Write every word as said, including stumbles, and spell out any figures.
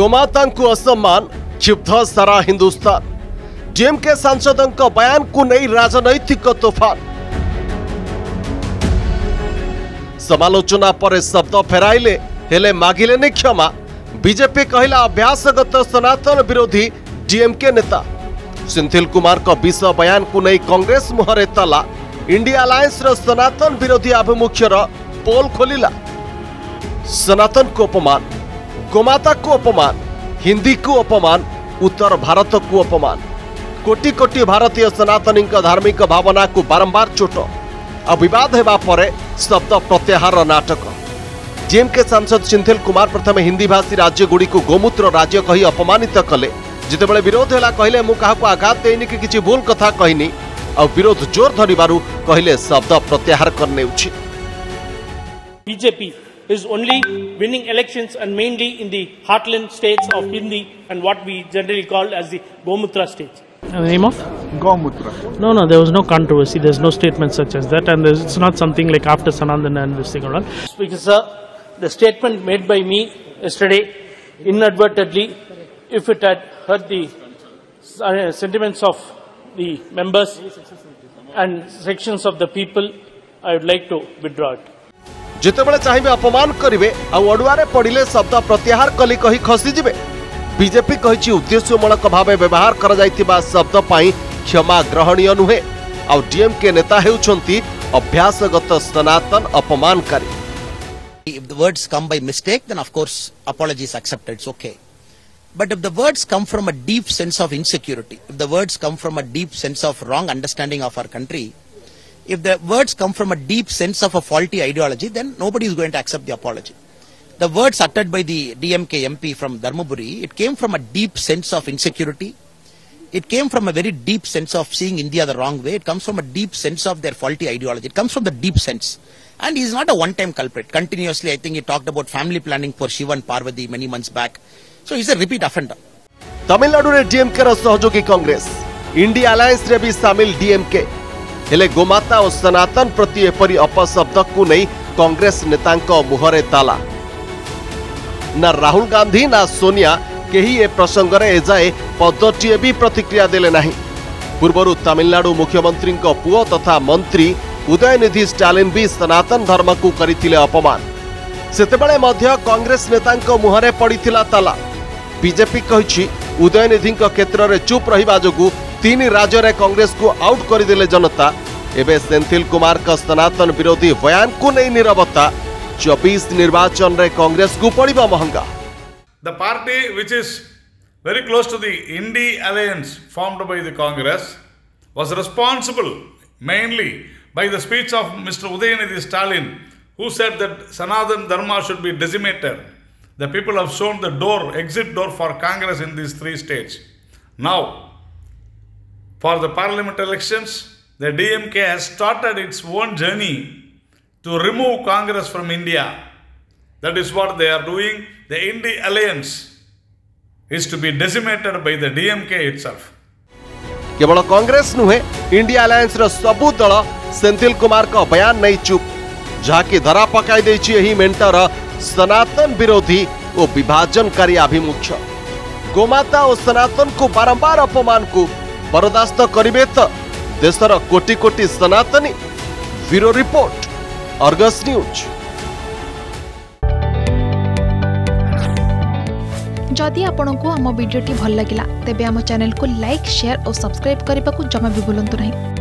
गोमातां को असम्मान क्षिब्ध सारा हिंदुस्तान। डीएमके सांसदों बयान को नहीं राजनैतिक तूफान। समालोचना पर शब्द फेराइले हेले मागिलेनि क्षमा। बीजेपी कहला अभ्यासगत सनातन विरोधी डीएमके नेता। सेंथिल कुमार का विष बयान को नहीं कांग्रेस मुहरे तला। इंडिया अलायंस रो सनातन विरोधी आभिमुख्यर पोल खोलिला। सनातन को अपमान, गोमाता को अपमान, हिंदी को अपमान, उत्तर भारत को अपमान। कोटि कोटि भारतीय सनातनी धार्मिक भावना को बारंबार चोट और बद होगापर शब्द प्रत्याहार नाटक। डीएमके सांसद सेंथिल कुमार प्रथम हिंदी भाषी राज्य गुड़ी को गोमूत्र राज्य कही अपमानित कले। जितेबले विरोध है कहले मु काहको आघात देनी कि किसी भूल कथा कहनी। आ विरोध जोर धरिबारु कहले शब्द प्रत्याहार करने उचित। BJP is only winning elections and mainly in the heartland states of Hindi and what we generally call as the Gomutra states. The name of? Gomutra. No, no, there was no controversy. There is no statement such as that, and it's not something like after Sanatan and this thing or all. Speaker sir, the statement made by me yesterday inadvertently, if it had hurt the uh, sentiments of the members and sections of the people, I would like to withdraw it. जितेबले चाहिए अपमान करेंगे आड़ुआर पड़े शब्द प्रत्याहार कली कही खसीजे। BJP कही उद्देश्यमूलक भाव व्यवहार कर शब्द पर क्षमा ग्रहणीय नुहे। आउ डीएमके नेता होउछंती अभ्यासगत सनातन अपमानकारी। If the words come by mistake, then of course apology is accepted, it's okay. But if the words come from a deep sense of insecurity, if the words come from a deep sense of wrong understanding of our country, if the words come from a deep sense of a faulty ideology, then nobody is going to accept the apology. The words uttered by the D M K M P from Dharmapuri, it came from a deep sense of insecurity. It came from a very deep sense of seeing India the wrong way. It comes from a deep sense of their faulty ideology. It comes from the deep sense. And he is not a one-time culprit. Continuously, I think he talked about family planning for Shiva and Parvati many months back. So he's a repeat offender. Tamil Nadu re D M K ra sahajogi Congress. India Alliance re bhi samil D M K. हेले गोमाता और सनातन प्रति एपरी अपशब्द को नहीं कांग्रेस नेतांका मुहरे ताला। ना राहुल गांधी ना सोनिया केही ए प्रसंगे एजाए पदटीए भी प्रतिक्रिया देले नहीं। पूर्वरु तमिलनाडु मुख्यमंत्री पुओ तथा मंत्री उदयनिधि स्टालिन भी सनातन धर्म को करिथिले अपमान। सेतेबेले मध्य कांग्रेस नेतांका मुहरे पड़िथिला ताला। बीजेपी कहिछि उदयनिधि क्षेत्र में चुप रहिबा जोगु तीन राज्य रे कांग्रेस को आउट करदे जनता। एवं सेंथिल कुमार का सनातन विरोधी बयान को नहीं नीरवता। चौबीस निर्वाचन रे कांग्रेस को पड़िबा महंगा। The party which is very close to the INDI alliance formed by the Congress was responsible mainly by the speech of mister Udhayanidhi Stalin who said that Sanatan Dharma should be decimated. The people have shown the door exit door for Congress in this three states. Now for the parliament elections, the D M K has started its own journey to remove Congress from India. That is what they are doing. The India alliance is to be decimated by the D M K itself. केवल कांग्रेस नुहे India alliance रो सबु दल सेंथिल कुमार का बयान नहीं चुप। झाकी धरा पकाई देछि एही मेंटर सनातन विरोधी ओ विभाजनकारी अभिमुख्य। गोमाता ओ सनातन को बारंबार अपमान को बर्दाश्त करिबे तो देशर कोटि कोटि सनातनी। Bureau report, Argus news. जदि आपंक आम भिडी भल लगा तेब आम चैनल को लाइक, शेयर और सब्सक्राइब करने को जमा भी भूलु नहीं।